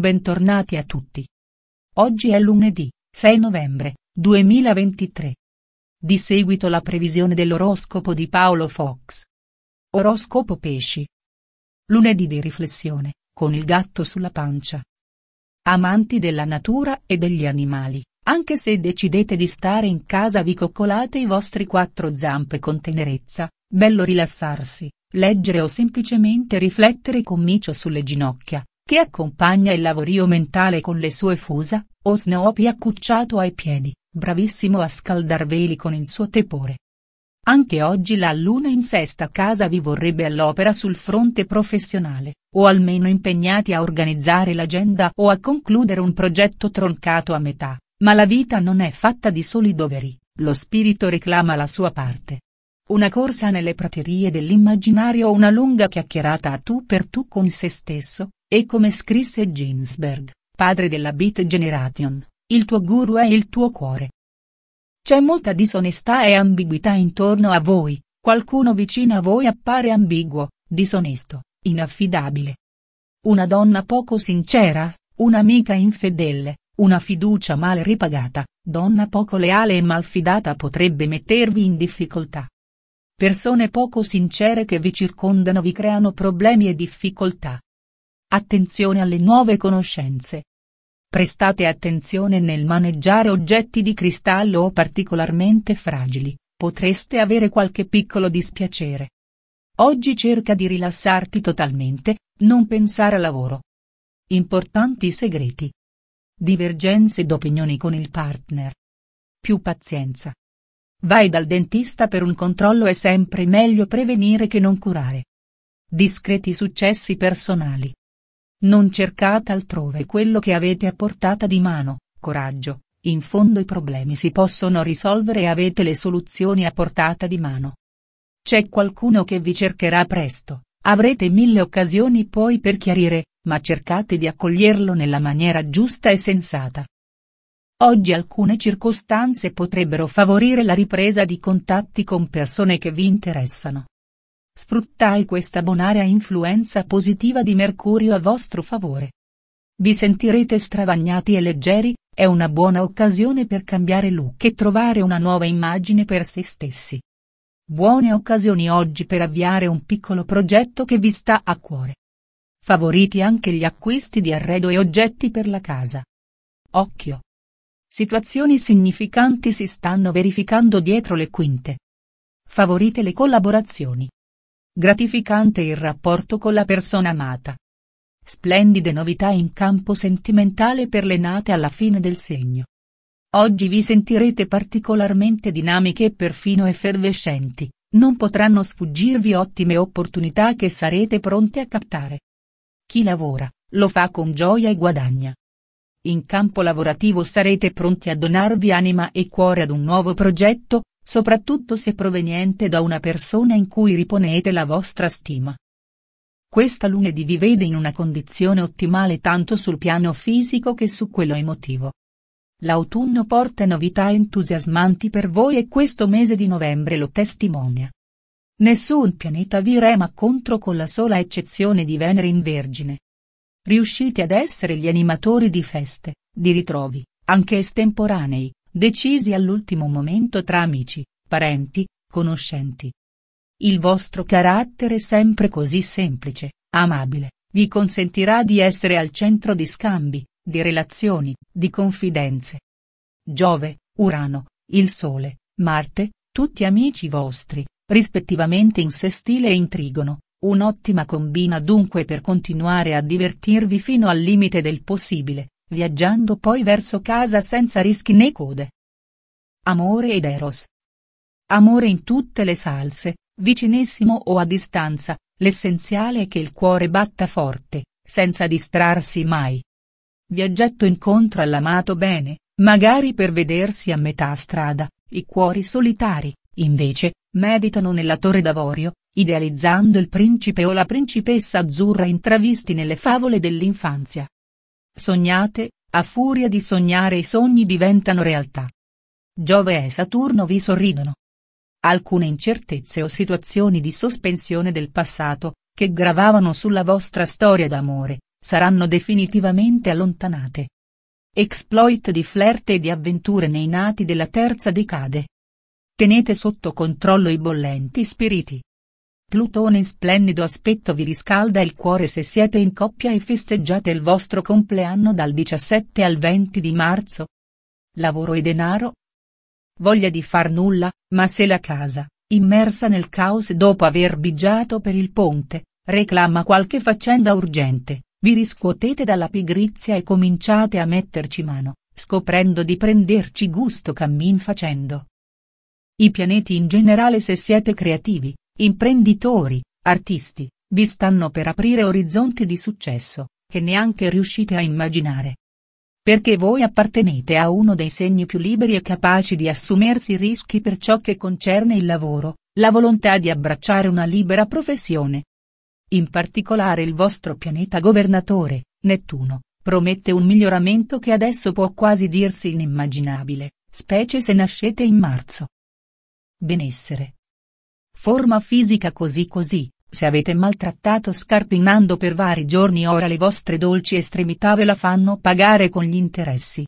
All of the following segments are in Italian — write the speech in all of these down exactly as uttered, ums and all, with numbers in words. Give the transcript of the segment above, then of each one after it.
Bentornati a tutti. Oggi è lunedì, sei novembre duemilaventitré. Di seguito la previsione dell'oroscopo di Paolo Fox. Oroscopo Pesci. Lunedì di riflessione, con il gatto sulla pancia. Amanti della natura e degli animali, anche se decidete di stare in casa vi coccolate i vostri quattro zampe con tenerezza, bello rilassarsi, leggere o semplicemente riflettere con micio sulle ginocchia, che accompagna il lavorio mentale con le sue fusa, o Snoopy accucciato ai piedi, bravissimo a scaldarveli con il suo tepore. Anche oggi la luna in sesta casa vi vorrebbe all'opera sul fronte professionale, o almeno impegnati a organizzare l'agenda o a concludere un progetto troncato a metà, ma la vita non è fatta di soli doveri, lo spirito reclama la sua parte. Una corsa nelle praterie dell'immaginario o una lunga chiacchierata a tu per tu con se stesso, e come scrisse Ginsberg, padre della Beat Generation, il tuo guru è il tuo cuore. C'è molta disonestà e ambiguità intorno a voi, qualcuno vicino a voi appare ambiguo, disonesto, inaffidabile. Una donna poco sincera, un'amica infedele, una fiducia male ripagata, donna poco leale e malfidata potrebbe mettervi in difficoltà. Persone poco sincere che vi circondano vi creano problemi e difficoltà. Attenzione alle nuove conoscenze. Prestate attenzione nel maneggiare oggetti di cristallo o particolarmente fragili, potreste avere qualche piccolo dispiacere. Oggi cerca di rilassarti totalmente, non pensare al lavoro. Importanti segreti. Divergenze d'opinioni con il partner. Più pazienza. Vai dal dentista per un controllo, è sempre meglio prevenire che non curare. Discreti successi personali. Non cercate altrove quello che avete a portata di mano, coraggio, in fondo i problemi si possono risolvere e avete le soluzioni a portata di mano. C'è qualcuno che vi cercherà presto, avrete mille occasioni poi per chiarire, ma cercate di accoglierlo nella maniera giusta e sensata. Oggi alcune circostanze potrebbero favorire la ripresa di contatti con persone che vi interessano. Sfruttai questa bonaria influenza positiva di Mercurio a vostro favore. Vi sentirete stravagnati e leggeri, è una buona occasione per cambiare look e trovare una nuova immagine per se stessi. Buone occasioni oggi per avviare un piccolo progetto che vi sta a cuore. Favoriti anche gli acquisti di arredo e oggetti per la casa. Occhio. Situazioni significanti si stanno verificando dietro le quinte. Favorite le collaborazioni. Gratificante il rapporto con la persona amata. Splendide novità in campo sentimentale per le nate alla fine del segno. Oggi vi sentirete particolarmente dinamiche e perfino effervescenti, non potranno sfuggirvi ottime opportunità che sarete pronti a captare. Chi lavora, lo fa con gioia e guadagna. In campo lavorativo sarete pronti a donarvi anima e cuore ad un nuovo progetto, soprattutto se proveniente da una persona in cui riponete la vostra stima. Questa lunedì vi vede in una condizione ottimale tanto sul piano fisico che su quello emotivo. L'autunno porta novità entusiasmanti per voi e questo mese di novembre lo testimonia. Nessun pianeta vi rema contro con la sola eccezione di Venere in Vergine. Riuscite ad essere gli animatori di feste, di ritrovi, anche estemporanei, decisi all'ultimo momento tra amici, parenti, conoscenti. Il vostro carattere sempre così semplice, amabile, vi consentirà di essere al centro di scambi, di relazioni, di confidenze. Giove, Urano, il Sole, Marte, tutti amici vostri, rispettivamente in sestile e in trigono, un'ottima combina dunque per continuare a divertirvi fino al limite del possibile, viaggiando poi verso casa senza rischi né code. Amore ed Eros. Amore in tutte le salse, vicinissimo o a distanza, l'essenziale è che il cuore batta forte, senza distrarsi mai. Viaggetto incontro all'amato bene, magari per vedersi a metà strada, i cuori solitari, invece, meditano nella Torre d'Avorio, idealizzando il principe o la principessa azzurra intravisti nelle favole dell'infanzia. Sognate, a furia di sognare i sogni diventano realtà. Giove e Saturno vi sorridono. Alcune incertezze o situazioni di sospensione del passato, che gravavano sulla vostra storia d'amore, saranno definitivamente allontanate. Exploit di flirt e di avventure nei nati della terza decade. Tenete sotto controllo i bollenti spiriti. Plutone in splendido aspetto vi riscalda il cuore se siete in coppia e festeggiate il vostro compleanno dal diciassette al venti di marzo. Lavoro e denaro? Voglia di far nulla, ma se la casa, immersa nel caos dopo aver bigiato per il ponte, reclama qualche faccenda urgente, vi riscuotete dalla pigrizia e cominciate a metterci mano, scoprendo di prenderci gusto cammin facendo. I pianeti in generale, se siete creativi, imprenditori, artisti, vi stanno per aprire orizzonti di successo, che neanche riuscite a immaginare. Perché voi appartenete a uno dei segni più liberi e capaci di assumersi rischi per ciò che concerne il lavoro, la volontà di abbracciare una libera professione. In particolare il vostro pianeta governatore, Nettuno, promette un miglioramento che adesso può quasi dirsi inimmaginabile, specie se nascete in marzo. Benessere. Forma fisica così così, se avete maltrattato scarpinando per vari giorni ora le vostre dolci estremità ve la fanno pagare con gli interessi.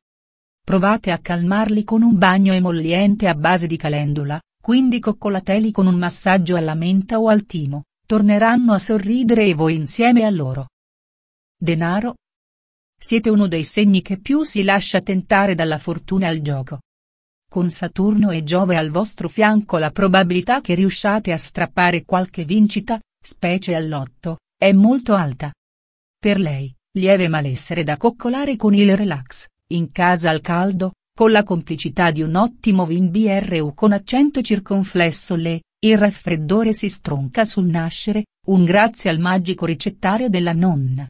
Provate a calmarli con un bagno emolliente a base di calendula, quindi coccolateli con un massaggio alla menta o al timo, torneranno a sorridere e voi insieme a loro. Denaro? Siete uno dei segni che più si lascia tentare dalla fortuna al gioco. Con Saturno e Giove al vostro fianco la probabilità che riusciate a strappare qualche vincita, specie al lotto, è molto alta. Per lei, lieve malessere da coccolare con il relax, in casa al caldo, con la complicità di un ottimo VinBRU con accento circonflesso le, il raffreddore si stronca sul nascere, un grazie al magico ricettario della nonna.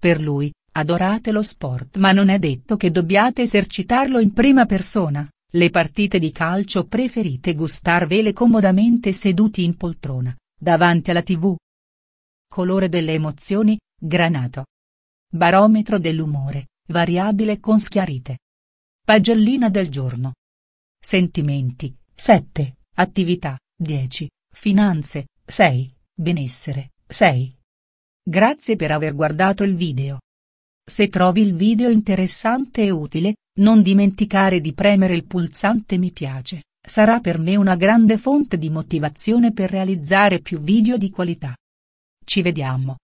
Per lui, adorate lo sport ma non è detto che dobbiate esercitarlo in prima persona. Le partite di calcio preferite gustarvele comodamente seduti in poltrona, davanti alla tivù. Colore delle emozioni, granato. Barometro dell'umore, variabile con schiarite. Pagellina del giorno. Sentimenti, sette, attività, dieci, finanze, sei, benessere, sei. Grazie per aver guardato il video. Se trovi il video interessante e utile, non dimenticare di premere il pulsante mi piace, sarà per me una grande fonte di motivazione per realizzare più video di qualità. Ci vediamo.